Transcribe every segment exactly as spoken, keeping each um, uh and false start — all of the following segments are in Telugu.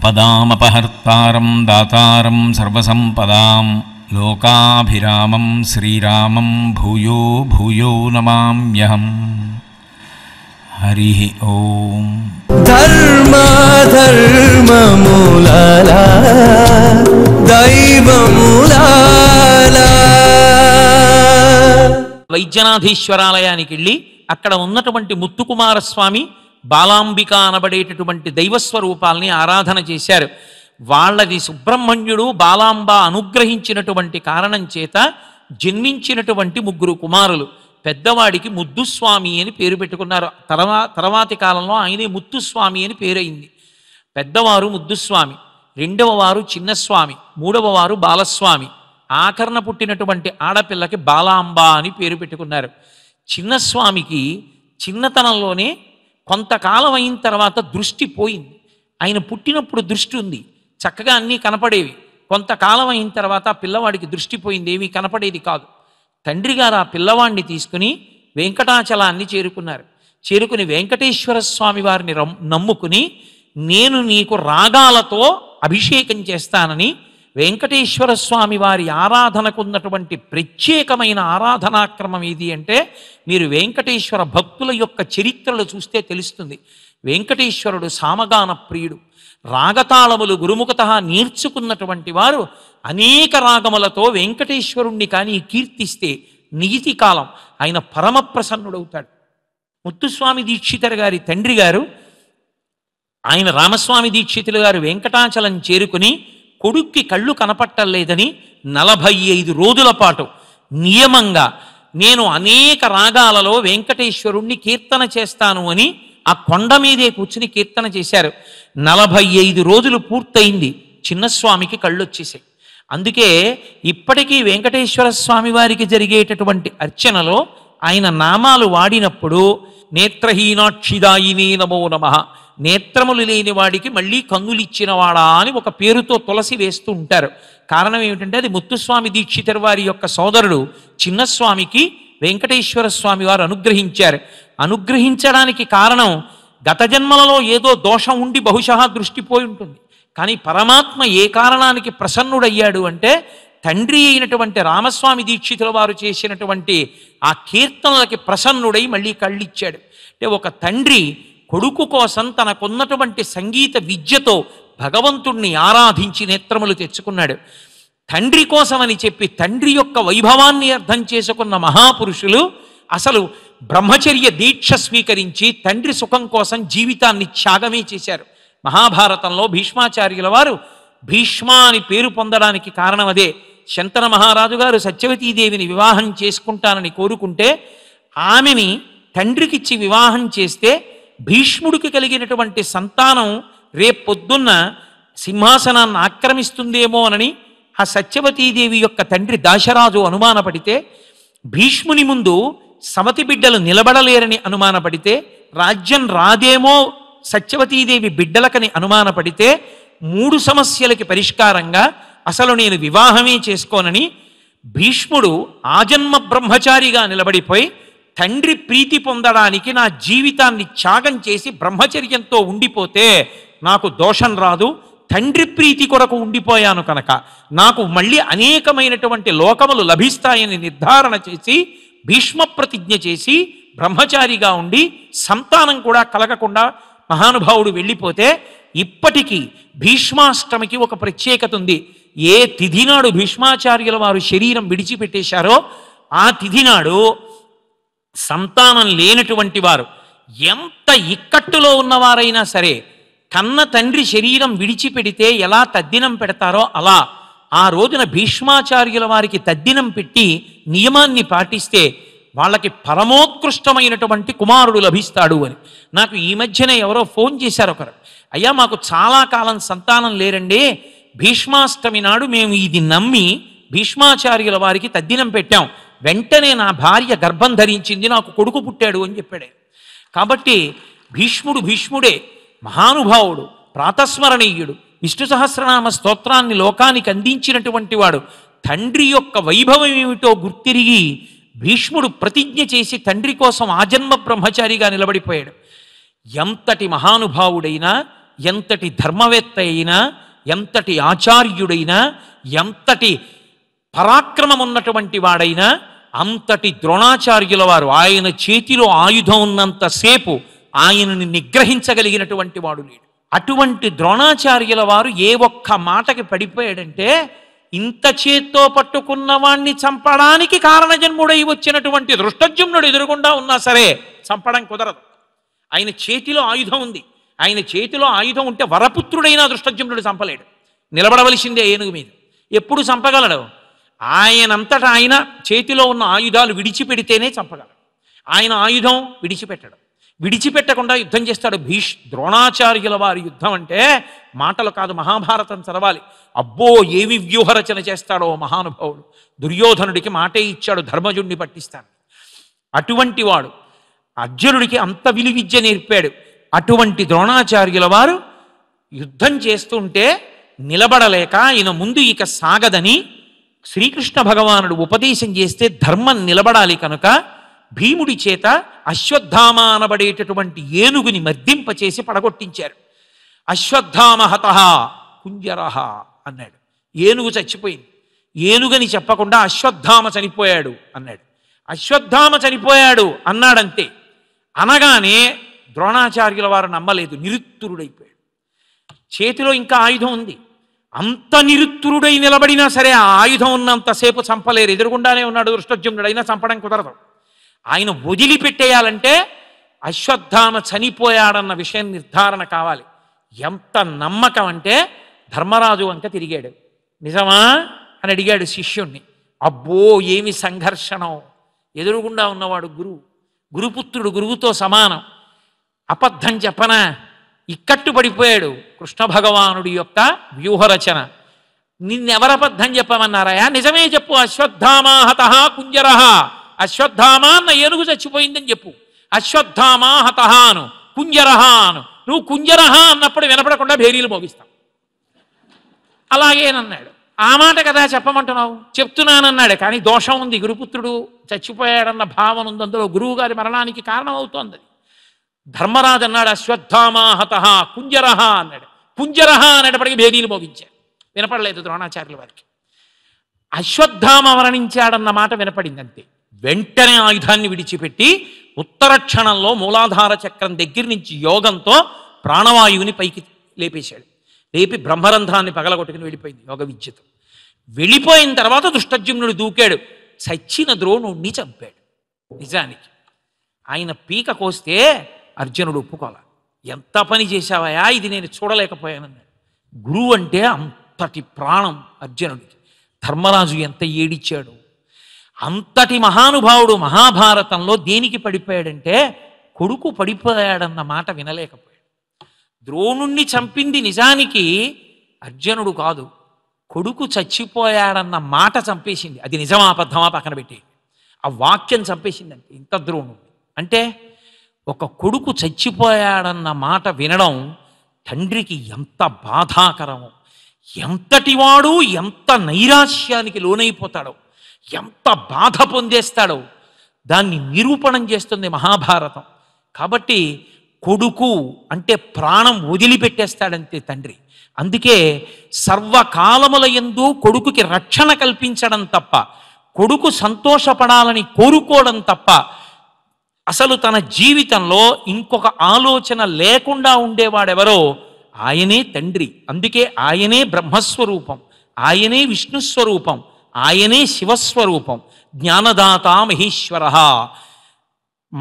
अपदाम अपहर्तारं दातारं सर्वसंपदां लोकाभिरामं श्रीरामं भूयो भूयो नमाम्यहम्। हरिः ओम। धर्म धर्म मूलाला दैव मूलाला వైద్యనాథీశ్వరాలయానికి వెళ్ళి అక్కడ ఉన్నటువంటి ముత్తుకుమారస్వామి బాలాంబిక అనబడేటటువంటి దైవస్వరూపాలని ఆరాధన చేశారు. వాళ్ళది సుబ్రహ్మణ్యుడు బాలాంబ అనుగ్రహించినటువంటి కారణం చేత జన్మించినటువంటి ముగ్గురు కుమారులు. పెద్దవాడికి ముద్దుస్వామి అని పేరు పెట్టుకున్నారు. తర్వా తర్వాతి కాలంలో ఆయనే ముత్తుస్వామి అని పేరైంది. పెద్దవారు ముద్దుస్వామి, రెండవ వారు చిన్నస్వామి, మూడవ వారు బాలస్వామి. ఆకరణ పుట్టినటువంటి ఆడపిల్లకి బాలాంబ అని పేరు పెట్టుకున్నారు. చిన్నస్వామికి చిన్నతనంలోనే కొంతకాలం అయిన తర్వాత దృష్టి పోయింది. ఆయన పుట్టినప్పుడు దృష్టి ఉంది, చక్కగా అన్నీ కనపడేవి. కొంతకాలం అయిన తర్వాత ఆ పిల్లవాడికి దృష్టి పోయింది, ఏమీ కనపడేది కాదు. తండ్రి గారు ఆ పిల్లవాడిని తీసుకుని వెంకటాచలాన్ని చేరుకున్నారు. చేరుకుని వెంకటేశ్వర స్వామి వారిని నమ్ముకుని నేను నీకు రాగాలతో అభిషేకం చేస్తానని వెంకటేశ్వర స్వామి వారి ఆరాధనకున్నటువంటి ప్రత్యేకమైన ఆరాధనాక్రమం ఏది అంటే, మీరు వెంకటేశ్వర భక్తుల యొక్క చరిత్రలు చూస్తే తెలుస్తుంది. వెంకటేశ్వరుడు సామగాన ప్రియుడు. రాగతాళములు గురుముఖత నేర్చుకున్నటువంటి వారు అనేక రాగములతో వెంకటేశ్వరుణ్ణి కానీ కీర్తిస్తే నియతి కాలం ఆయన పరమ ప్రసన్నుడవుతాడు. ముత్తుస్వామి దీక్షితర్ గారి తండ్రి గారు ఆయన రామస్వామి దీక్షితులు గారు వెంకటాచలం చేరుకుని కొడుక్కి కళ్ళు కనపట్టలేదని నలభై ఐదు రోజుల పాటు నియమంగా నేను అనేక రాగాలలో వెంకటేశ్వరుణ్ణి కీర్తన చేస్తాను అని ఆ కొండ మీదే కూర్చుని కీర్తన చేశారు. నలభై ఐదు రోజులు పూర్తయింది, చిన్నస్వామికి కళ్ళు వచ్చేసాయి. అందుకే ఇప్పటికీ వెంకటేశ్వర స్వామి వారికి జరిగేటటువంటి అర్చనలో ఆయన నామాలు వాడినప్పుడు నేత్రహీనాక్షిదాయినే నమో నమః, నేత్రములు లేని వాడికి మళ్ళీ కన్నులు ఇచ్చినవాడా అని ఒక పేరుతో తులసి వేస్తూ ఉంటారు. కారణం ఏమిటంటే అది ముత్తుస్వామి దీక్షితర్ వారి యొక్క సోదరుడు చిన్నస్వామికి వెంకటేశ్వర స్వామి వారు అనుగ్రహించారు. అనుగ్రహించడానికి కారణం గత జన్మలలో ఏదో దోషం ఉండి బహుశా దృష్టిపోయి ఉంటుంది. కానీ పరమాత్మ ఏ కారణానికి ప్రసన్నుడయ్యాడు అంటే తండ్రి అయినటువంటి రామస్వామి దీక్షితుల వారు చేసినటువంటి ఆ కీర్తనలకి ప్రసన్నుడై మళ్ళీ కళ్ళిచ్చాడు. అంటే ఒక తండ్రి కొడుకు కోసం తనకున్నటువంటి సంగీత విద్యతో భగవంతుణ్ణి ఆరాధించి నేత్రములు తెచ్చుకున్నాడు. తండ్రి కోసమని చెప్పి తండ్రి యొక్క వైభవాన్ని అర్థం చేసుకున్న మహాపురుషులు అసలు బ్రహ్మచర్య దీక్ష స్వీకరించి తండ్రి సుఖం కోసం జీవితాన్ని త్యాగమే చేశారు. మహాభారతంలో భీష్మాచార్యుల వారు భీష్మ అని పేరు పొందడానికి కారణం అదే. శంతన మహారాజు గారు సత్యవతీదేవిని వివాహం చేసుకుంటానని కోరుకుంటే ఆమెని తండ్రికిచ్చి వివాహం చేస్తే భీష్ముడికి కలిగినటువంటి సంతానం రేపు పొద్దున్న సింహాసనాన్ని ఆక్రమిస్తుందేమో అని ఆ సత్యవతీదేవి యొక్క తండ్రి దాశరాజు అనుమానపడితే, భీష్ముని ముందు సమతి బిడ్డలు నిలబడలేరని అనుమానపడితే, రాజ్యం రాదేమో సత్యవతీదేవి బిడ్డలకని అనుమానపడితే, మూడు సమస్యలకి పరిష్కారంగా అసలు నేను వివాహమే చేసుకోనని భీష్ముడు ఆజన్మ బ్రహ్మచారిగా నిలబడిపోయి తండ్రి ప్రీతి పొందడానికి నా జీవితాన్ని త్యాగం చేసి బ్రహ్మచర్యంతో ఉండిపోతే నాకు దోషం రాదు, తండ్రి ప్రీతి కొరకు ఉండిపోయాను కనుక నాకు మళ్ళీ అనేకమైనటువంటి లోకములు లభిస్తాయని నిర్ధారణ చేసి భీష్మ ప్రతిజ్ఞ చేసి బ్రహ్మచారిగా ఉండి సంతానం కూడా కలగకుండా మహానుభావుడు వెళ్ళిపోతే, ఇప్పటికీ భీష్మాష్టమికి ఒక ప్రత్యేకత ఉంది. ఏ తిథి నాడు భీష్మాచార్యుల వారు శరీరం విడిచిపెట్టేశారో ఆ తిథి నాడు సంతానం లేనటువంటి వారు ఎంత ఇక్కట్టులో ఉన్నవారైనా సరే కన్న తండ్రి శరీరం విడిచిపెడితే ఎలా తద్దినం పెడతారో అలా ఆ రోజున భీష్మాచార్యుల వారికి తద్దినం పెట్టి నియమాన్ని పాటిస్తే వాళ్ళకి పరమోత్కృష్టమైనటువంటి కుమారుడు లభిస్తాడు అని. నాకు ఈ మధ్యనే ఎవరో ఫోన్ చేశారు ఒకరు, అయ్యా మాకు చాలా కాలం సంతానం లేరండి, భీష్మాష్టమి నాడు మేము ఇది నమ్మి భీష్మాచార్యుల వారికి తద్దినం పెట్టాం, వెంటనే నా భార్య గర్భం ధరించింది, నాకు కొడుకు పుట్టాడు అని చెప్పాడే. కాబట్టి భీష్ముడు భీష్ముడే మహానుభావుడు, ప్రాతస్మరణీయుడు, విష్ణు సహస్రనామ స్తోత్రాన్ని లోకానికి అందించినటువంటి వాడు. తండ్రి యొక్క వైభవం ఏమిటో గుర్తిరిగి భీష్ముడు ప్రతిజ్ఞ చేసి తండ్రి కోసం ఆజన్మ బ్రహ్మచారిగా నిలబడిపోయాడు. ఎంతటి మహానుభావుడైనా ఎంతటి ధర్మవేత్త అయినా ఎంతటి ఆచార్యుడైనా ఎంతటి పరాక్రమం ఉన్నటువంటి వాడైనా అంతటి ద్రోణాచార్యుల వారు ఆయన చేతిలో ఆయుధం ఉన్నంత సేపు ఆయనని నిగ్రహించగలిగినటువంటి వాడు లేడు. అటువంటి ద్రోణాచార్యుల వారు ఏ ఒక్క మాటకి పడిపోయాడంటే ఇంత చేత్తో పట్టుకున్న వాణ్ణి చంపడానికి కారణజన్ముడై వచ్చినటువంటి దృష్టజ్యుమ్నుడు ఎదురుకుండా ఉన్నా సరే చంపడం కుదరదు. ఆయన చేతిలో ఆయుధం ఉంది. ఆయన చేతిలో ఆయుధం ఉంటే వరపుత్రుడైన దృష్టజ్యుమ్నుడు చంపలేడు. నిలబడవలసిందే ఏనుగు మీద. ఎప్పుడు చంపగలడు? ఆయనంతటా ఆయన చేతిలో ఉన్న ఆయుధాలు విడిచిపెడితేనే చంపగలడు. ఆయన ఆయుధం విడిచిపెట్టడం విడిచిపెట్టకుండా యుద్ధం చేస్తాడు. భీష్ ద్రోణాచార్యుల వారి యుద్ధం అంటే మాటలు కాదు. మహాభారతం చదవాలి. అబ్బో ఏమి వ్యూహరచన చేస్తాడో మహానుభావుడు. దుర్యోధనుడికి మాటే ఇచ్చాడు, ధర్మజుడిని పట్టిస్తాను. అటువంటి వాడు అర్జునుడికి అంత విలువిద్య నేర్పాడు. అటువంటి ద్రోణాచార్యుల వారు యుద్ధం చేస్తుంటే నిలబడలేక ఆయన ముందు ఇక సాగదని శ్రీకృష్ణ భగవానుడు ఉపదేశం చేస్తే ధర్మం నిలబడాలి కనుక భీముడి చేత అశ్వత్థామ అనబడేటటువంటి ఏనుగుని మర్దింపచేసి పడగొట్టించారు. అశ్వత్థామ హతః కుంజరః అన్నాడు. ఏనుగు చచ్చిపోయింది. ఏనుగని చెప్పకుండా అశ్వత్థామ చనిపోయాడు అన్నాడు. అశ్వత్థామ చనిపోయాడు అన్నాడంతే. అనగానే ద్రోణాచార్యుల వారు నమ్మలేదు, నిరుత్తురుడైపోయాడు. చేతిలో ఇంకా ఆయుధం ఉంది. అంత నిరుత్తురుడై నిలబడినా సరే ఆ ఆయుధం ఉన్నంతసేపు చంపలేరు. ఎదురుగుండానే ఉన్నాడు దృష్టజ్యుమ్నుడైనా చంపడం కుదరదు. ఆయన వదిలిపెట్టేయాలంటే అశ్వత్థామ చనిపోయాడన్న విషయం నిర్ధారణ కావాలి. ఎంత నమ్మకం అంటే ధర్మరాజు వంక తిరిగాడు. నిజమా అని అడిగాడు శిష్యుణ్ణి. అబ్బో ఏమి సంఘర్షణం. ఎదురుగుండా ఉన్నవాడు గురువు, గురుపుత్రుడు, గురువుతో సమానం. అబద్ధం చెప్పనా? ఇక్కట్టు పడిపోయాడు కృష్ణ భగవానుడి యొక్క వ్యూహరచన. నిన్నెవరబద్ధం చెప్పమన్నారాయా? నిజమే చెప్పు. అశ్వత్థామ హతః కుంజరః. అశ్వత్థామ అన్న ఏనుగు చచ్చిపోయిందని చెప్పు. అశ్వత్థామ హతః అను, కుంజరః అను. నువ్వు కుంజరః అన్నప్పుడు వినపడకుండా భేరీలు మోగిస్తావు. అలాగేనన్నాడు. ఆ మాట కదా చెప్పమంటున్నావు? చెప్తున్నానన్నాడు. కానీ దోషం ఉంది. గురుపుత్రుడు చచ్చిపోయాడన్న భావన ఉంది అందులో. గురువు గారి మరణానికి కారణం అవుతోంది. ధర్మరాజు అన్నాడు అశ్వత్థామ హతః కుంజరః అన్నాడు. కుంజరః అనేటప్పటికీ భేరీలు మోగించాడు. వినపడలేదు ద్రోణాచార్యుల వారికి. అశ్వత్థామ మరణించాడన్న మాట వినపడింది అంతే. వెంటనే ఆయుధాన్ని విడిచిపెట్టి ఉత్తర క్షణంలో మూలాధార చక్రం దగ్గర నుంచి యోగంతో ప్రాణవాయువుని పైకి లేపేశాడు. లేపి బ్రహ్మరంధ్రాన్ని పగలగొట్టుకుని వెళ్ళిపోయింది యోగ విద్యతో. వెళ్ళిపోయిన తర్వాత దృష్టజ్యుమ్నుడు దూకాడు, చచ్చిన ద్రోణుణ్ణి చంపాడు. నిజానికి ఆయన పీక కోస్తే అర్జునుడు ఒప్పుకోవాలి. ఎంత పని చేశావయా, ఇది నేను చూడలేకపోయానన్నాడు. గురువు అంటే అంతటి ప్రాణం అర్జునుడికి. ధర్మరాజు ఎంత ఏడిచాడు. అంతటి మహానుభావుడు మహాభారతంలో దేనికి పడిపోయాడంటే కొడుకు పడిపోయాడన్న మాట వినలేకపోయాడు. ద్రోణుణ్ణి చంపింది నిజానికి అర్జునుడు కాదు, కొడుకు చచ్చిపోయాడన్న మాట చంపేసింది. అది నిజమా అబద్ధమా పక్కన పెట్టి ఆ వాక్యం చంపేసిందంటే ఇంత ద్రోణుడు అంటే ఒక కొడుకు చచ్చిపోయాడన్న మాట వినడం తండ్రికి ఎంత బాధాకరమో, ఎంతటివాడు ఎంత నైరాశ్యానికి లోనైపోతాడో, ఎంత బాధ పొందేస్తాడో దాన్ని నిరూపణం చేస్తుంది మహాభారతం. కాబట్టి కొడుకు అంటే ప్రాణం వదిలిపెట్టేస్తాడంతే తండ్రి. అందుకే సర్వకాలముల యందు కొడుకుకి రక్షణ కల్పించడం తప్ప, కొడుకు సంతోషపడాలని కోరుకోవడం తప్ప అసలు తన జీవితంలో ఇంకొక ఆలోచన లేకుండా ఉండేవాడెవరో ఆయనే తండ్రి. అందుకే ఆయనే బ్రహ్మస్వరూపం, ఆయనే విష్ణుస్వరూపం, ఆయనే శివస్వరూపం. జ్ఞానదాత మహేశ్వర.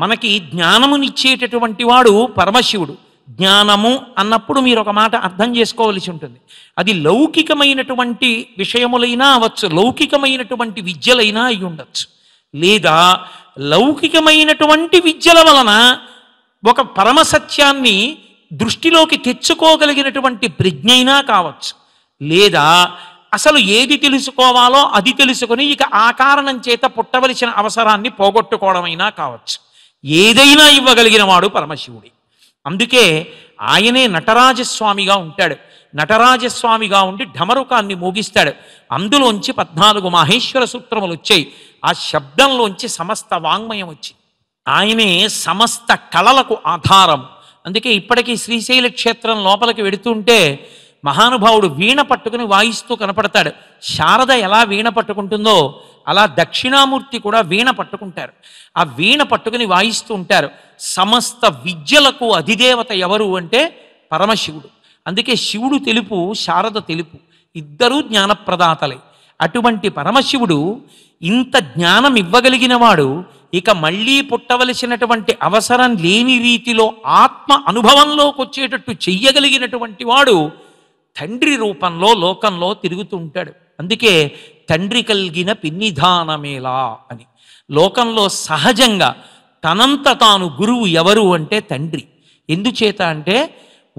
మనకి జ్ఞానమునిచ్చేటటువంటి వాడు పరమశివుడు. జ్ఞానము అన్నప్పుడు మీరు ఒక మాట అర్థం చేసుకోవలసి ఉంటుంది. అది లౌకికమైనటువంటి విషయములైనా అవ్వచ్చు, లౌకికమైనటువంటి విద్యలైనా అయి ఉండొచ్చు, లేదా లౌకికమైనటువంటి విద్యల వలన ఒక పరమసత్యాన్ని దృష్టిలోకి తెచ్చుకోగలిగినటువంటి ప్రజ్ఞైనా కావచ్చు, లేదా అసలు ఏది తెలుసుకోవాలో అది తెలుసుకుని ఇక ఆ కారణం చేత పుట్టవలసిన అవసరాన్ని పోగొట్టుకోవడమైనా కావచ్చు. ఏదైనా ఇవ్వగలిగిన వాడు పరమశివుడి. అందుకే ఆయనే నటరాజస్వామిగా ఉంటాడు. నటరాజస్వామిగా ఉండి ఢమరుకాన్ని మోగిస్తాడు. అందులోంచి పద్నాలుగు మాహేశ్వర సూత్రములు వచ్చాయి. ఆ శబ్దంలోంచి సమస్త వాంగ్మయం వచ్చింది. ఆయనే సమస్త కళలకు ఆధారం, అందుకే ఇప్పటికీ శ్రీశైల క్షేత్రం లోపలికి వెడుతుంటే మహానుభావుడు వీణ పట్టుకుని వాయిస్తూ కనపడతాడు. శారద ఎలా వీణ పట్టుకుంటుందో అలా దక్షిణామూర్తి కూడా వీణ పట్టుకుంటారు. ఆ వీణ పట్టుకుని వాయిస్తూ ఉంటారు. సమస్త విద్యలకు అధిదేవత ఎవరు అంటే పరమశివుడు. అందుకే శివుడు తెలుపు, శారద తెలుపు, ఇద్దరూ జ్ఞానప్రదాతలే. అటువంటి పరమశివుడు ఇంత జ్ఞానం ఇవ్వగలిగినవాడు, ఇక మళ్ళీ పుట్టవలసినటువంటి అవసరం లేని రీతిలో ఆత్మ అనుభవంలోకి వచ్చేటట్టు చెయ్యగలిగినటువంటి వాడు తండ్రి రూపంలో లోకంలో తిరుగుతూ ఉంటాడు. అందుకే తండ్రి కలిగిన పిన్నిధానమేలా అని. లోకంలో సహజంగా తనంత తాను గురువు ఎవరు అంటే తండ్రి. ఎందుచేత అంటే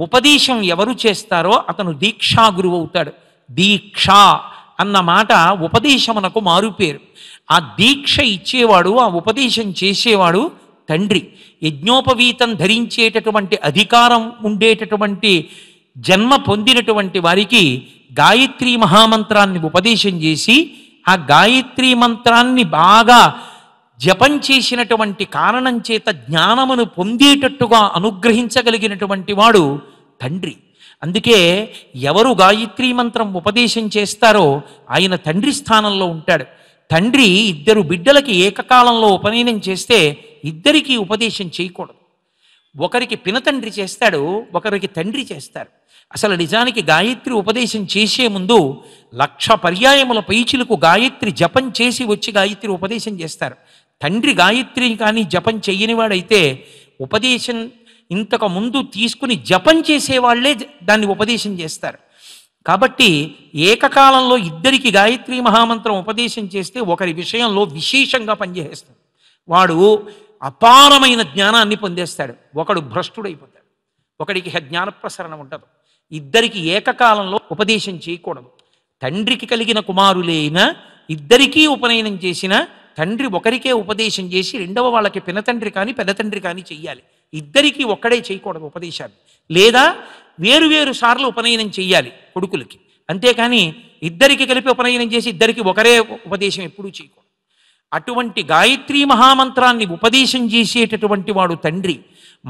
ఉపదేశం ఎవరు చేస్తారో అతను దీక్షా గురువు అవుతాడు. దీక్ష అన్న మాట ఉపదేశమునకు మారుపేరు. ఆ దీక్ష ఇచ్చేవాడు, ఆ ఉపదేశం చేసేవాడు తండ్రి. యజ్ఞోపవీతం ధరించేటటువంటి అధికారం ఉండేటటువంటి జన్మ పొందినటువంటి వారికి గాయత్రీ మహామంత్రాన్ని ఉపదేశం చేసి, ఆ గాయత్రీ మంత్రాన్ని బాగా జపం చేసినటువంటి కారణం చేత జ్ఞానమును పొందేటట్టుగా అనుగ్రహించగలిగినటువంటి వాడు తండ్రి. అందుకే ఎవరు గాయత్రీ మంత్రం ఉపదేశం చేస్తారో ఆయన తండ్రి స్థానంలో ఉంటాడు. తండ్రి ఇద్దరు బిడ్డలకి ఏకకాలంలో ఉపనయనం చేస్తే ఇద్దరికీ ఉపదేశం చేయకూడదు. ఒకరికి పినతండ్రి చేస్తాడు, ఒకరికి తండ్రి చేస్తారు. అసలు నిజానికి గాయత్రి ఉపదేశం చేసే ముందు లక్ష పర్యాయముల పైచిలకు గాయత్రి జపం చేసి వచ్చి గాయత్రి ఉపదేశం చేస్తారు. తండ్రి గాయత్రి కానీ జపం చెయ్యనివాడైతే ఉపదేశం ఇంతకు ముందు తీసుకుని జపం చేసేవాళ్లే దాన్ని ఉపదేశం చేస్తారు. కాబట్టి ఏకకాలంలో ఇద్దరికి గాయత్రీ మహామంత్రం ఉపదేశం చేస్తే ఒకరి విషయంలో విశేషంగా పనిచేస్తాడు, వాడు అపారమైన జ్ఞానాన్ని పొందేస్తాడు. ఒకడు భ్రష్టుడైపోతాడు, ఒకడికి జ్ఞానప్రసరణ ఉండదు. ఇద్దరికి ఏకకాలంలో ఉపదేశం చేయకూడదు. తండ్రికి కలిగిన కుమారులైన ఇద్దరికీ ఉపనయనం చేసిన తండ్రి ఒకరికే ఉపదేశం చేసి రెండవ వాళ్ళకి పినతండ్రి కానీ పెద్ద తండ్రి కానీ చెయ్యాలి. ఇద్దరికీ ఒక్కడే చేయకూడదు ఉపదేశాన్ని. లేదా వేరు వేరు సార్లు ఉపనయనం చెయ్యాలి కొడుకులకి. అంతేకాని ఇద్దరికి కలిపి ఉపనయనం చేసి ఇద్దరికి ఒకరే ఉపదేశం ఎప్పుడూ చేయకూడదు. అటువంటి గాయత్రీ మహామంత్రాన్ని ఉపదేశం చేసేటటువంటి వాడు తండ్రి.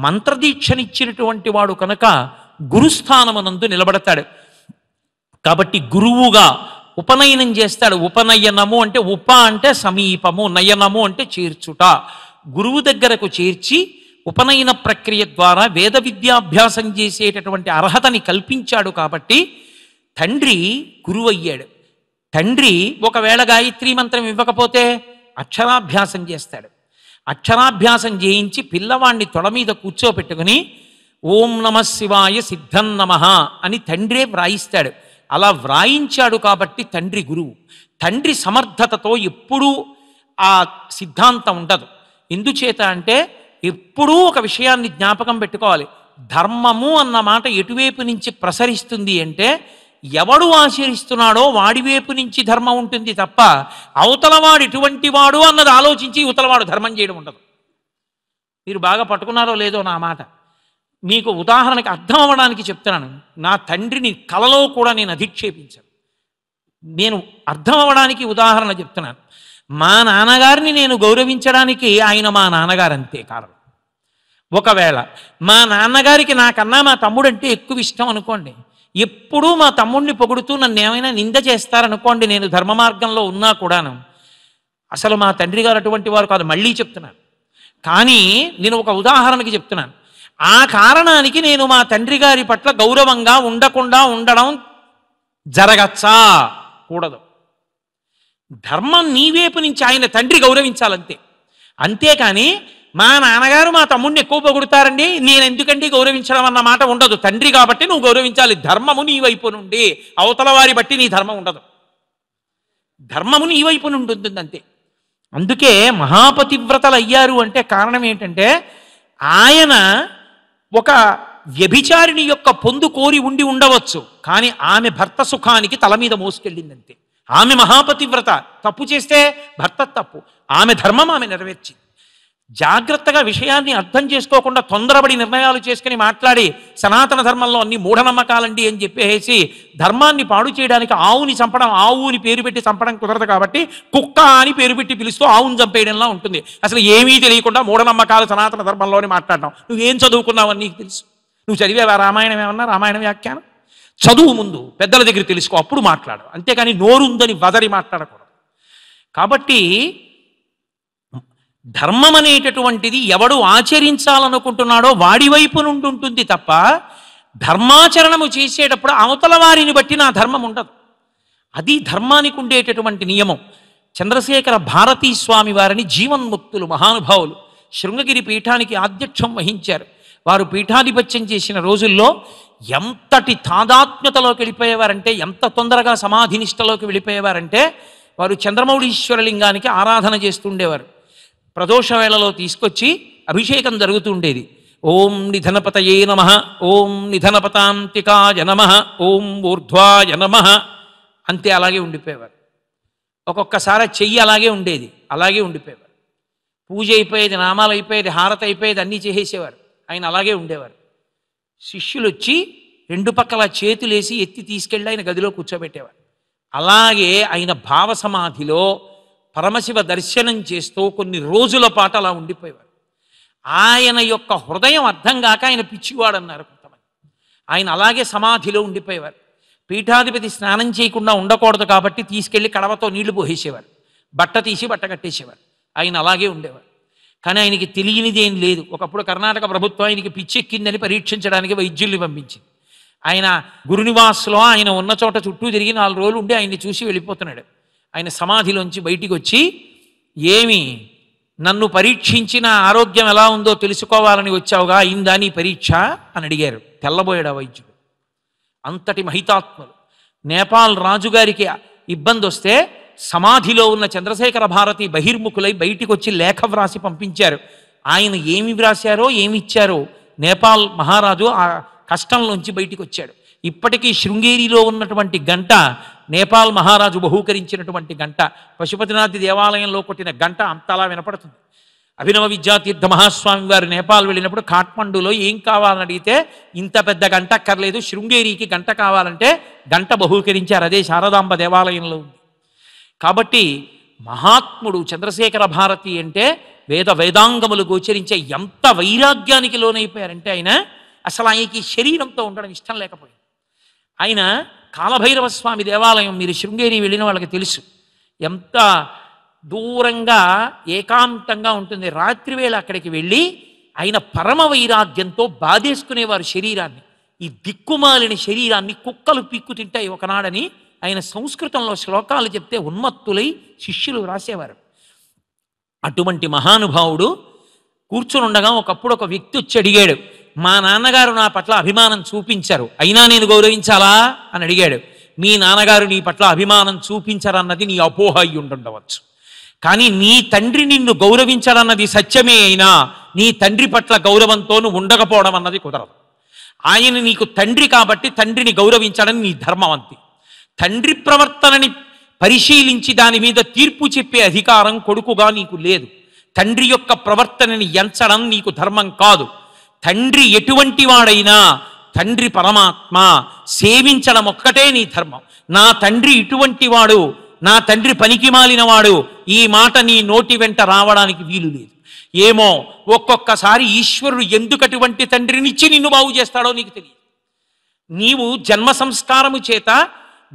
మంత్రదీక్షనిచ్చినటువంటి వాడు కనుక గురుస్థానమునందు నిలబడతాడు. కాబట్టి గురువుగా ఉపనయనం చేస్తాడు. ఉపనయనము అంటే ఉప అంటే సమీపము, నయనము అంటే చేర్చుట. గురువు దగ్గరకు చేర్చి ఉపనయన ప్రక్రియ ద్వారా వేద విద్యాభ్యాసం చేసేటటువంటి అర్హతని కల్పించాడు. కాబట్టి తండ్రి గురువు అయ్యాడు. తండ్రి ఒకవేళ గాయత్రీ మంత్రం ఇవ్వకపోతే అక్షరాభ్యాసం చేస్తాడు. అక్షరాభ్యాసం చేయించి పిల్లవాడిని తొడ మీద కూర్చోపెట్టుకుని ఓం నమ శివాయ సిద్ధం నమ అని తండ్రే వ్రాయిస్తాడు. అలా వ్రాయించాడు కాబట్టి తండ్రి గురువు. తండ్రి సమర్థతతో ఎప్పుడూ ఆ సిద్ధాంతం ఉండదు. ఎందుచేత అంటే ఎప్పుడూ ఒక విషయాన్ని జ్ఞాపకం పెట్టుకోవాలి. ధర్మము అన్న మాట ఎటువైపు నుంచి ప్రసరిస్తుంది అంటే ఎవడు ఆచరిస్తున్నాడో వాడివైపు నుంచి ధర్మం ఉంటుంది తప్ప అవతలవాడు ఇటువంటి వాడు అన్నది ఆలోచించి ఇవతలవాడు ధర్మం చేయడం ఉండదు. మీరు బాగా పట్టుకున్నారో లేదో నా మాట. మీకు ఉదాహరణకి అర్థం అవ్వడానికి చెప్తున్నాను. నా తండ్రిని కలలో కూడా నేను అధిక్షేపించాను. నేను అర్థం అవ్వడానికి ఉదాహరణ చెప్తున్నాను. మా నాన్నగారిని నేను గౌరవించడానికి ఆయన మా నాన్నగారు, అంతే కారణం. ఒకవేళ మా నాన్నగారికి నాకన్నా మా తమ్ముడంటే ఎక్కువ ఇష్టం అనుకోండి, ఎప్పుడూ మా తమ్ముడిని పొగుడుతూ నన్ను ఏమైనా నింద చేస్తారనుకోండి, నేను ధర్మ మార్గంలో ఉన్నా కూడాను. అసలు మా తండ్రి గారు అటువంటి వారు కాదు, మళ్ళీ చెప్తున్నాను. కానీ నేను ఒక ఉదాహరణకి చెప్తున్నాను. ఆ కారణానికి నేను మా తండ్రి గారి పట్ల గౌరవంగా ఉండకుండా ఉండడం జరగచ్చా? కూడదు. ధర్మం నీవేపు నుంచి ఆయన తండ్రి గౌరవించాలంతే. అంతేకాని మా నాన్నగారు మా తమ్ముడిని ఎక్కువ పొగుడుతారండి, నేను ఎందుకండి గౌరవించడం అన్న మాట ఉండదు. తండ్రి కాబట్టి నువ్వు గౌరవించాలి. ధర్మము నీ వైపు నుండి, అవతల వారి బట్టి నీ ధర్మం ఉండదు. ధర్మము నీ వైపు నుండి ఉంటుంది, అంతే. అందుకే మహాపతివ్రతలు అయ్యారు అంటే కారణం ఏంటంటే ఆయన ఒక వ్యభిచారిణి యొక్క పొందు కోరి ఉండి ఉండవచ్చు, కానీ ఆమె భర్త సుఖానికి తల మీద మోసుకెళ్ళిందంతే. ఆమె మహాపతివ్రత. తప్పు చేస్తే భర్త తప్పు, ఆమె ధర్మం ఆమె నెరవేర్చింది. జాగ్రత్తగా విషయాన్ని అర్థం చేసుకోకుండా తొందరపడి నిర్ణయాలు చేసుకుని మాట్లాడి సనాతన ధర్మంలో అన్ని మూఢనమ్మకాలండి అని చెప్పేసి ధర్మాన్ని పాడు చేయడానికి ఆవుని చంపడం, ఆవుని పేరు పెట్టి చంపడం కుదరదు కాబట్టి కుక్క అని పేరు పెట్టి పిలుస్తూ ఆవుని చంపేయడంలా ఉంటుంది. అసలు ఏమీ తెలియకుండా మూఢనమ్మకాలు సనాతన ధర్మంలోనే మాట్లాడడం. నువ్వేం చదువుకున్నావు అని నీకు తెలుసు, నువ్వు చదివేవా రామాయణం? ఏమన్నా రామాయణ వ్యాఖ్యానం చదువు, ముందు పెద్దల దగ్గర తెలుసుకో, అప్పుడు మాట్లాడు. అంతేకాని నోరుందని వదరి మాట్లాడకూడదు. కాబట్టి ధర్మం అనేటటువంటిది ఎవడు ఆచరించాలనుకుంటున్నాడో వాడి వైపు నుండి ఉంటుంది తప్ప, ధర్మాచరణము చేసేటప్పుడు అవతల వారిని బట్టి నా ధర్మం ఉండదు. అది ధర్మానికి ఉండేటటువంటి నియమం. చంద్రశేఖర భారతీ స్వామి వారిని జీవన్ముక్తులు మహానుభావులు శృంగగిరి పీఠానికి ఆధ్యక్షం వహించారు. వారు పీఠాధిపత్యం చేసిన రోజుల్లో ఎంతటి తాదాత్మ్యతలోకి వెళ్ళిపోయేవారంటే, ఎంత తొందరగా సమాధినిష్టలోకి వెళ్ళిపోయేవారంటే, వారు చంద్రమౌళీశ్వరలింగానికి ఆరాధన చేస్తుండేవారు. ప్రదోష వేళలో తీసుకొచ్చి అభిషేకం జరుగుతూ ఉండేది. ఓం నిధనపతయే నమ, ఓం నిధనపతాంతికాయ నమ, ఓం ఊర్ధ్వాయ నమ, అంతే అలాగే ఉండిపోయేవారు. ఒక్కొక్కసారి చెయ్యి అలాగే ఉండేది, అలాగే ఉండిపోయేవారు. పూజ అయిపోయేది, నామాలు అయిపోయేది, హారత అయిపోయేది, అన్నీ చేసేసేవారు. ఆయన అలాగే ఉండేవారు. శిష్యులు వచ్చి రెండు పక్కల చేతులేసి ఎత్తి తీసుకెళ్ళి ఆయన గదిలో కూర్చోబెట్టేవారు. అలాగే ఆయన భావసమాధిలో పరమశివ దర్శనం చేస్తూ కొన్ని రోజుల పాటు అలా ఉండిపోయేవారు. ఆయన యొక్క హృదయం అర్థం కాక ఆయన పిచ్చివాడన్నారు కొంతమంది. ఆయన అలాగే సమాధిలో ఉండిపోయేవారు. పీఠాధిపతి స్నానం చేయకుండా ఉండకూడదు కాబట్టి తీసుకెళ్ళి కడవతో నీళ్లు పోసేసేవారు, బట్ట తీసి బట్ట కట్టేసేవారు. ఆయన అలాగే ఉండేవారు. కానీ ఆయనకి తెలియనిదేం లేదు. ఒకప్పుడు కర్ణాటక ప్రభుత్వం ఆయనకి పిచ్చెక్కిందని పరీక్షించడానికి వైద్యుల్ని పంపించింది. ఆయన గురునివాస్లో ఆయన ఉన్న చోట చుట్టూ తిరిగి నాలుగు రోజులు ఉండి ఆయన్ని చూసి వెళ్ళిపోతున్నాడు. ఆయన సమాధిలోంచి బయటికి వచ్చి, ఏమి నన్ను పరీక్షించి నా ఆరోగ్యం ఎలా ఉందో తెలుసుకోవాలని వచ్చావుగా, అయిందా నీ పరీక్ష అని అడిగారు. తెల్లబోయాడు వైద్యుడు. అంతటి మహితాత్ములు. నేపాల్ రాజుగారికి ఇబ్బంది వస్తే సమాధిలో ఉన్న చంద్రశేఖర భారతి బహిర్ముఖులై బయటికి వచ్చి లేఖ వ్రాసి పంపించారు. ఆయన ఏమి వ్రాశారో ఏమిచ్చారో నేపాల్ మహారాజు ఆ కష్టంలోంచి బయటికి వచ్చాడు. ఇప్పటికీ శృంగేరిలో ఉన్నటువంటి గంట నేపాల్ మహారాజు బహూకరించినటువంటి గంట, పశుపతినాథ్ దేవాలయంలో కొట్టిన గంట అంతలా వినపడుతుంది. అభినవ విద్యాతీర్థ మహాస్వామి వారు నేపాల్ వెళ్ళినప్పుడు కాఠ్మండూలో ఏం కావాలని అడిగితే, ఇంత పెద్ద గంట అక్కర్లేదు, శృంగేరికి గంట కావాలంటే గంట బహూకరించారు. అదే శారదాంబ దేవాలయంలో ఉంది. కాబట్టి మహాత్ముడు చంద్రశేఖర భారతి అంటే వేద వేదాంగములు గోచరించే ఎంత వైరాగ్యానికి లోనైపోయారంటే, ఆయన అసలు ఆయనకి శరీరంతో ఉండడం ఇష్టం లేకపోయింది. ఆయన కాలభైరవ స్వామి దేవాలయం, మీరు శృంగేరి వెళ్ళిన వాళ్ళకి తెలుసు, ఎంత దూరంగా ఏకాంతంగా ఉంటుంది. రాత్రివేళ అక్కడికి వెళ్ళి ఆయన పరమ వైరాగ్యంతో బాధేసుకునేవారు శరీరాన్ని. ఈ దిక్కుమాలిన శరీరాన్ని కుక్కలు పిక్కు తింటాయి ఒకనాడని ఆయన సంస్కృతంలో శ్లోకాలు చెప్తే ఉన్మత్తులై శిష్యులు రాసేవారు. అటువంటి మహానుభావుడు కూర్చునుండగా ఒకప్పుడు ఒక వ్యక్తి వచ్చి అడిగాడు, మా నాన్నగారు నా పట్ల అభిమానం చూపించారు, అయినా నేను గౌరవించాలా అని అడిగాడు. మీ నాన్నగారు నీ పట్ల అభిమానం చూపించారన్నది నీ అపోహ అయి ఉండవచ్చు, కానీ నీ తండ్రి నిన్ను గౌరవించారన్నది సత్యమే. అయినా నీ తండ్రి పట్ల గౌరవంతో నువ్వు ఉండకపోవడం అన్నది కుదరదు. ఆయన నీకు తండ్రి కాబట్టి తండ్రిని గౌరవించడం నీ ధర్మం అంతే. తండ్రి ప్రవర్తనని పరిశీలించి దాని మీద తీర్పు చెప్పే అధికారం కొడుకుగా నీకు లేదు. తండ్రి యొక్క ప్రవర్తనని ఎంచడం నీకు ధర్మం కాదు. తండ్రి ఎటువంటి వాడైనా తండ్రి పరమాత్మ, సేవించడం ఒక్కటే నీ ధర్మం. నా తండ్రి ఇటువంటి వాడు, నా తండ్రి పనికి మాలిన వాడు, ఈ మాట నీ నోటి వెంట రావడానికి వీలు లేదు. ఏమో ఒక్కొక్కసారి ఈశ్వరుడు ఎందుకటువంటి తండ్రినిచ్చి నిన్ను బాగు చేస్తాడో నీకు తెలియదు. నీవు జన్మ సంస్కారము చేత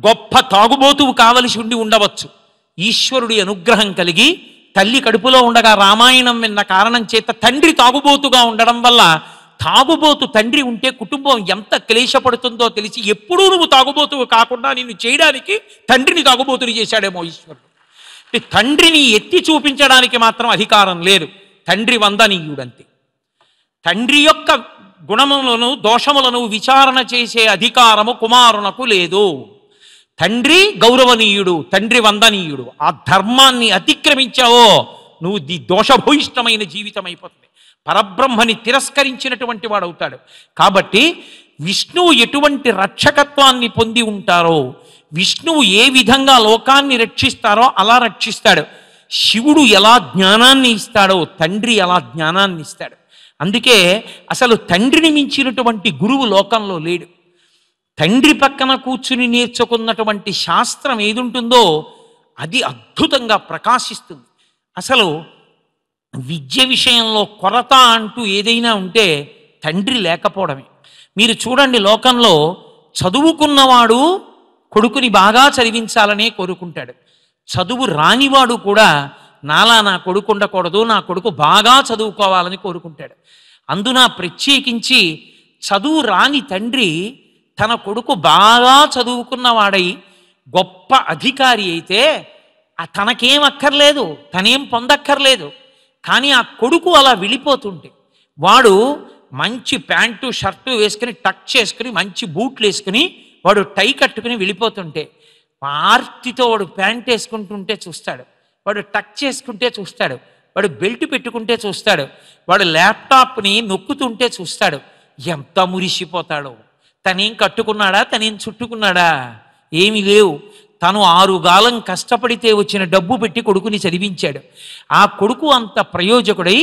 గొప్ప తాగుబోతువు కావలసి ఉండి ఉండవచ్చు. ఈశ్వరుడి అనుగ్రహం కలిగి తల్లి కడుపులో ఉండగా రామాయణం విన్న కారణం చేత తండ్రి తాగుబోతుగా ఉండడం వల్ల, తాగుబోతు తండ్రి ఉంటే కుటుంబం ఎంత క్లేశపడుతుందో తెలిసి ఎప్పుడూ నువ్వు తాగుబోతువు కాకుండా నిన్ను చేయడానికి తండ్రిని తాగుబోతుని చేశాడేమో ఈశ్వరుడు. తండ్రిని ఎత్తి చూపించడానికి మాత్రం అధికారం లేదు. తండ్రి వందనీయుడంతే. తండ్రి యొక్క గుణములను దోషములను విచారణ చేసే అధికారము కుమారునకు లేదు. తండ్రి గౌరవనీయుడు, తండ్రి వందనీయుడు. ఆ ధర్మాన్ని అతిక్రమించావో నువ్వు ది దోషభూయిష్టమైన జీవితం అయిపోతుంది. పరబ్రహ్మని తిరస్కరించినటువంటి వాడు అవుతాడు. కాబట్టి విష్ణువు ఎటువంటి రక్షకత్వాన్ని పొంది ఉంటారో, విష్ణువు ఏ విధంగా లోకాన్ని రక్షిస్తారో అలా రక్షిస్తాడు. శివుడు ఎలా జ్ఞానాన్ని ఇస్తాడో తండ్రి ఎలా జ్ఞానాన్ని ఇస్తాడు. అందుకే అసలు తండ్రిని మించినటువంటి గురువు లోకంలో లేడు. తండ్రి పక్కన కూర్చుని నేర్చుకున్నటువంటి శాస్త్రం ఏది ఉంటుందో అది అద్భుతంగా ప్రకాశిస్తుంది. అసలు విద్య విషయంలో కొరత అంటూ ఏదైనా ఉంటే తండ్రి లేకపోవడమే. మీరు చూడండి, లోకంలో చదువుకున్నవాడు కొడుకుని బాగా చదివించాలనే కోరుకుంటాడు. చదువు రానివాడు కూడా నాలా నా కొడుకు ఉండకూడదు, నా కొడుకు బాగా చదువుకోవాలని కోరుకుంటాడు. అందున ప్రత్యేకించి చదువు రాని తండ్రి తన కొడుకు బాగా చదువుకున్నవాడై గొప్ప అధికారి అయితే ఆ తనకేం అక్కర్లేదు, తనేం పొందక్కర్లేదు. కానీ ఆ కొడుకు అలా వెళ్ళిపోతుంటే వాడు మంచి ప్యాంటు షర్టు వేసుకుని టక్ చేసుకుని మంచి బూట్లు వేసుకుని వాడు టై కట్టుకుని వెళ్ళిపోతుంటే ఆర్తితో వాడు ప్యాంట్ వేసుకుంటుంటే చూస్తాడు, వాడు టక్ చేసుకుంటే చూస్తాడు, వాడు బెల్ట్ పెట్టుకుంటే చూస్తాడు, వాడు ల్యాప్టాప్ని నొక్కుతుంటే చూస్తాడు. ఎంత మురిసిపోతాడో! తనేం కట్టుకున్నాడా, తనేం చుట్టుకున్నాడా? ఏమీ లేవు. తను ఆరుగాలం కష్టపడితే వచ్చిన డబ్బు పెట్టి కొడుకుని చదివించాడు. ఆ కొడుకు అంత ప్రయోజకుడై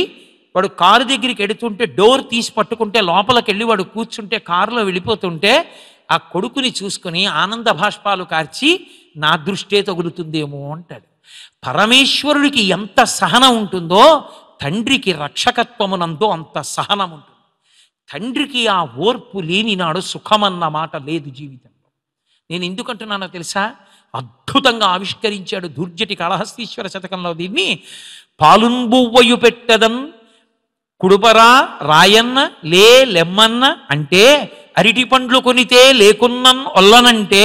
వాడు కారు దగ్గరికి ఎడుతుంటే డోర్ తీసి పట్టుకుంటే లోపలికి వెళ్ళి వాడు కూర్చుంటే కారులో వెళ్ళిపోతుంటే ఆ కొడుకుని చూసుకుని ఆనంద భాష్పాలు కార్చి నా దృష్టే తగులుతుందేమో అంటాడు. పరమేశ్వరుడికి ఎంత సహనం ఉంటుందో తండ్రికి రక్షకత్వమునందో అంత సహనం ఉంటుంది. తండ్రికి ఆ ఓర్పు లేని నాడు సుఖమన్న మాట లేదు జీవితంలో. నేను ఎందుకంటున్నానో తెలుసా? అద్భుతంగా ఆవిష్కరించాడు దుర్జటి కాళహస్తీశ్వర శతకంలో దీన్ని. పాలుంబువ్వయు పెట్టదన్ కుడుపరా రాయన్న లే లెమ్మన్న అంటే అరిటి పండ్లు కొనితే లేకున్నన్ ఒల్లనంటే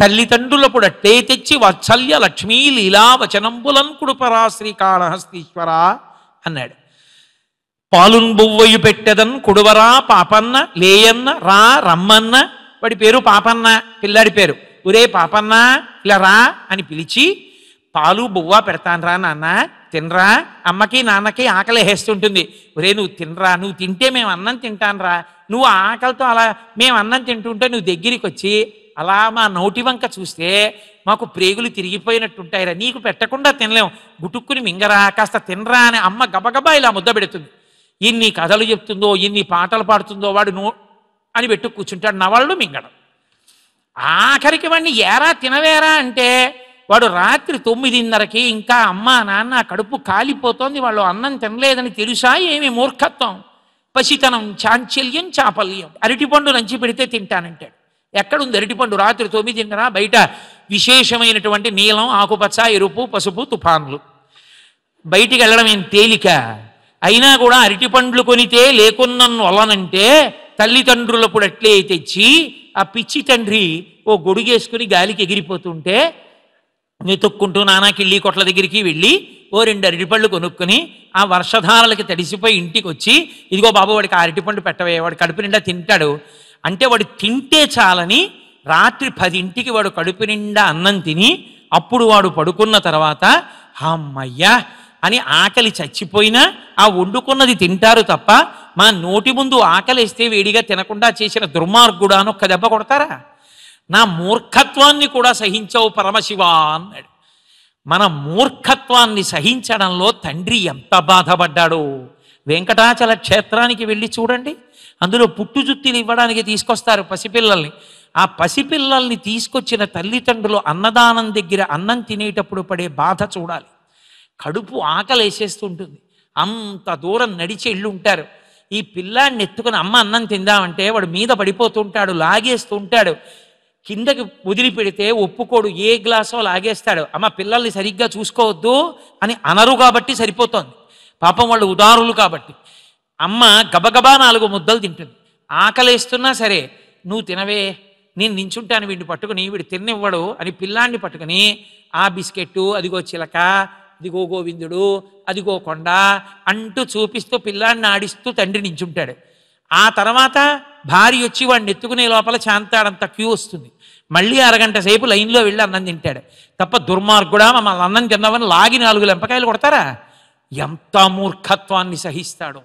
తల్లిదండ్రులప్పుడు అట్టే తెచ్చి వాత్సల్య లక్ష్మీ లీలా వచనంబులన్ కుడుపరా శ్రీకాళహస్తీశ్వర అన్నాడు. పాలుంబువ్వయు పెట్టదన్ కుడువరా పాపన్న లేయన్న రా రమ్మన్న, వాడి పేరు పాపన్న, పిల్లాడి పేరు. ఒరే పాపన్న ఇలా రా అని పిలిచి పాలు బువ్వ పెడతాను రా నాన్న తినరా, అమ్మకి నాన్నకి ఆకలి వేస్తుంటుంది, ఒరే నువ్వు తినరా, నువ్వు తింటే మేము అన్నం తింటాను రా, నువ్వు ఆకలితో అలా మేము అన్నం తింటుంటే నువ్వు దగ్గరికి వచ్చి అలా మా నోటి వంక చూస్తే మాకు ప్రేగులు తిరిగిపోయినట్టుంటాయిరా, నీకు పెట్టకుండా తినలేము, గుటుక్కుని మింగరా, కాస్త తినరా అని అమ్మ గబగబా ఇలా ముద్ద పెడుతుంది. ఇన్ని కథలు చెప్తుందో ఇన్ని పాటలు పాడుతుందో వాడు నో అని పెట్టు కూర్చుంటాడు, నవాళ్ళు మింగడం. ఆఖరికి వాడిని ఏరా తినవేరా అంటే వాడు రాత్రి తొమ్మిదిన్నరకి ఇంకా అమ్మ నాన్న కడుపు కాలిపోతోంది, వాళ్ళు అన్నం తినలేదని తెలుసా, ఏమి మూర్ఖత్వం, పసితనం, చాంచల్యం, చాపల్యం, అరటిపండు నంచి పెడితే తింటానంటాడు. ఎక్కడుంది అరటిపండు? రాత్రి తొమ్మిదిన్నర బయట విశేషమైనటువంటి నీలం, ఆకుపచ్చ, ఎరుపు, పసుపు తుఫాన్లు. బయటికి వెళ్ళడం ఏం తేలిక? అయినా కూడా అరటిపండ్లు కొనితే లేకున్నన్ను వలనంటే తల్లిదండ్రులప్పుడు అట్లే తెచ్చి ఆ పిచ్చి తండ్రి ఓ గొడుగేసుకుని గాలికి ఎగిరిపోతుంటే వెతుక్కుంటూ నానా కిళ్ళీ కొట్ల దగ్గరికి వెళ్ళి ఓ రెండు అరటిపళ్ళు కొనుక్కుని ఆ వర్షధారలకి తడిసిపోయి ఇంటికి వచ్చి ఇదిగో బాబు వాడికి ఆ అరటిపండు పెట్టవే, వాడు కడుపు నిండా తింటాడు అంటే వాడు తింటే చాలని రాత్రి పదింటికి వాడు కడుపు నిండా అన్నం తిని అప్పుడు వాడు పడుకున్న తర్వాత అమ్మయ్యా అని ఆకలి చచ్చిపోయినా ఆ వండుకున్నది తింటారు తప్ప మా నోటి ముందు ఆకలిస్తే వేడిగా తినకుండా చేసిన దుర్మార్గుడా అని ఒక్క దెబ్బ కొడతారా? నా మూర్ఖత్వాన్ని కూడా సహించావు పరమశివ అన్నాడు. మన మూర్ఖత్వాన్ని సహించడంలో తండ్రి ఎంత బాధపడ్డాడో వెంకటాచల క్షేత్రానికి వెళ్ళి చూడండి. అందులో పుట్టుజుత్తిని ఇవ్వడానికి తీసుకొస్తారు పసిపిల్లల్ని. ఆ పసిపిల్లల్ని తీసుకొచ్చిన తల్లిదండ్రులు అన్నదానం దగ్గర అన్నం తినేటప్పుడు పడే బాధ చూడాలి. కడుపు ఆకలి వేసేస్తుంటుంది, అంత దూరం నడిచి వెళ్ళి ఉంటారు. ఈ పిల్లాడిని ఎత్తుకుని అమ్మ అన్నం తిందామంటే వాడు మీద పడిపోతుంటాడు, లాగేస్తూ ఉంటాడు, కిందకి వదిలిపెడితే ఒప్పుకోడు, ఏ గ్లాసో లాగేస్తాడు. అమ్మ పిల్లల్ని సరిగ్గా చూసుకోవద్దు అని అనరు కాబట్టి సరిపోతుంది, పాపం వాళ్ళు ఉదారులు కాబట్టి. అమ్మ గబగబా నాలుగు ముద్దలు తింటుంది. ఆకలేస్తున్నా సరే నువ్వు తినవే, నేను నించుంటాను వీడిని పట్టుకుని, వీడు తిన్నివ్వడు అని పిల్లాన్ని పట్టుకుని ఆ బిస్కెట్టు, అదిగో చిలక, అదిగో గోవిందుడు, అదిగో కొండ అంటూ చూపిస్తూ పిల్లాన్ని ఆడిస్తూ తండ్రి నించుంటాడు. ఆ తర్వాత భార్య వచ్చి వాడిని ఎత్తుకునే లోపల శాంతాడంత క్యూ వస్తుంది, మళ్ళీ అరగంట సేపు లైన్లో వెళ్ళి అన్నం తింటాడు తప్ప. దుర్మార్గుడా మమ్మల్ని అన్నం తిన్నామని లాగి నాలుగు లెంపకాయలు కొడతారా? ఎంత మూర్ఖత్వాన్ని సహిస్తాడు!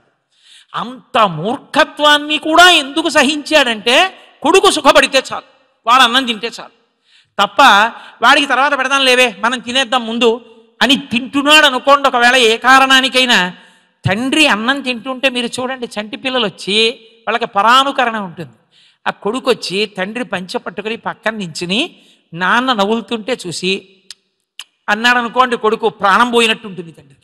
అంత మూర్ఖత్వాన్ని కూడా ఎందుకు సహించాడంటే కొడుకు సుఖపడితే చాలు, వాడు అన్నం తింటే చాలు తప్ప. వాడికి తర్వాత పెడదాం లేవే, మనం తినేద్దాం ముందు, అని తింటున్నాడు అనుకోండి. ఒకవేళ ఏ కారణానికైనా తండ్రి అన్నం తింటుంటే మీరు చూడండి, చంటి పిల్లలు వచ్చి వాళ్ళకి పరానుకరణ ఉంటుంది. ఆ కొడుకు వచ్చి తండ్రి పంచె పట్టుకొని పక్కన నించుని నాన్న నవ్వులుతుంటే చూసి అన్నాడు అనుకోండి, కొడుకు ప్రాణం పోయినట్టు ఉంటుంది తండ్రి.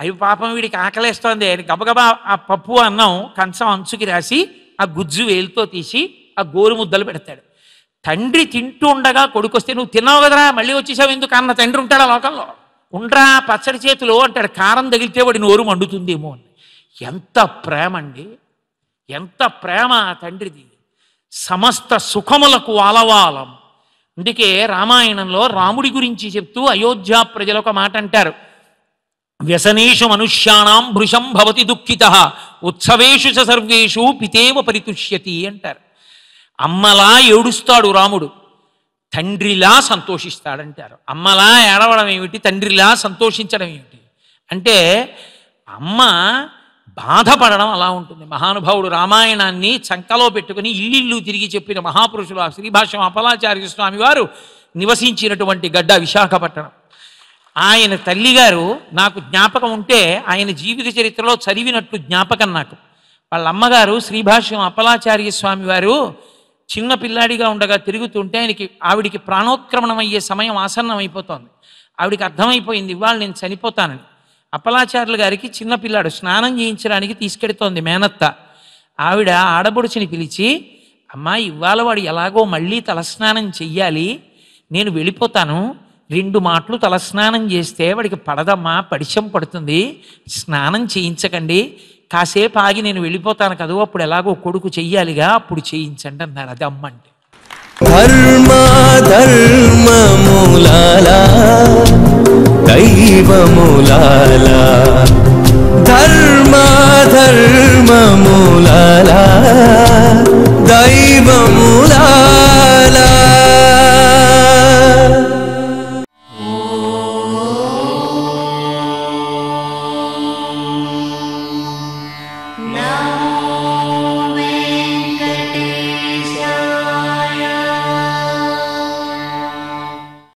అవి పాపం వీడికి ఆకలేస్తోంది అని గబగబా ఆ పప్పు అన్నం కంచం అంచుకి రాసి ఆ గుజ్జు వేలుతో తీసి ఆ గోరు ముద్దలు పెడతాడు. తండ్రి తింటూ ఉండగా కొడుకు వస్తే నువ్వు తిన్నావు కదరా మళ్ళీ వచ్చేసావు ఎందుకు అన్న తండ్రి ఉంటాడు. ఆ లోకంలో ఉండరా పచ్చడి చేతులు అంటాడు, కారం తగిలితే వాడి నోరు మండుతుందేమో అని. ఎంత ప్రేమ అండి, ఎంత ప్రేమ ఆ తండ్రిది. సమస్త సుఖములకు ఆలవాలం. అందుకే రామాయణంలో రాముడి గురించి చెప్తూ అయోధ్య ప్రజలు ఒక మాట అంటారు, వ్యసనేషు మనుష్యాణం భృశం భవతి దుఃఖిత ఉత్సవేషు చ సర్వేషు పితేవ పరితుష్యతి అంటారు. అమ్మలా ఏడుస్తాడు రాముడు, తండ్రిలా సంతోషిస్తాడంటారు. అమ్మలా ఏడవడం ఏమిటి, తండ్రిలా సంతోషించడం ఏమిటి అంటే అమ్మ బాధపడడం అలా ఉంటుంది. మహానుభావుడు రామాయణాన్ని చంకలో పెట్టుకుని ఇల్లిల్లు తిరిగి చెప్పిన మహాపురుషులు ఆ శ్రీభాష్యం అప్పలాచార్య స్వామి వారు నివసించినటువంటి గడ్డ విశాఖపట్నం. ఆయన తల్లిగారు నాకు జ్ఞాపకం ఉంటే ఆయన జీవిత చరిత్రలో చదివినట్టు జ్ఞాపకం నాకు. వాళ్ళ అమ్మగారు శ్రీభాష్యం అప్పలాచార్య స్వామి వారు చిన్న పిల్లాడిగా ఉండగా తిరుగుతుంటే ఆయనకి ఆవిడికి ప్రాణోత్క్రమణం అయ్యే సమయం ఆసన్నం అయిపోతుంది. ఆవిడికి అర్థమైపోయింది ఇవాళ నేను చనిపోతానని. అప్పలాచార్యుల గారికి చిన్నపిల్లాడు స్నానం చేయించడానికి తీసుకెడుతోంది మేనత్త. ఆవిడ ఆడబొడుచుని పిలిచి, అమ్మా ఇవాళ వాడు ఎలాగో మళ్ళీ తలస్నానం చెయ్యాలి, నేను వెళ్ళిపోతాను, రెండు మాటలు తలస్నానం చేస్తే వాడికి పడదమ్మా, పడిశం పడుతుంది, స్నానం చేయించకండి, కాసేపు ఆగి నేను వెళ్ళిపోతాను కదా, అప్పుడు ఎలాగో కొడుకు చెయ్యాలిగా అప్పుడు చేయించండి అన్నారు. అది అమ్మ అంటే. ధర్మ ధర్మ మూలాలా దైవ మూలాలా, ధర్మ ధర్మ మూలాలా దైవ మూలాలా.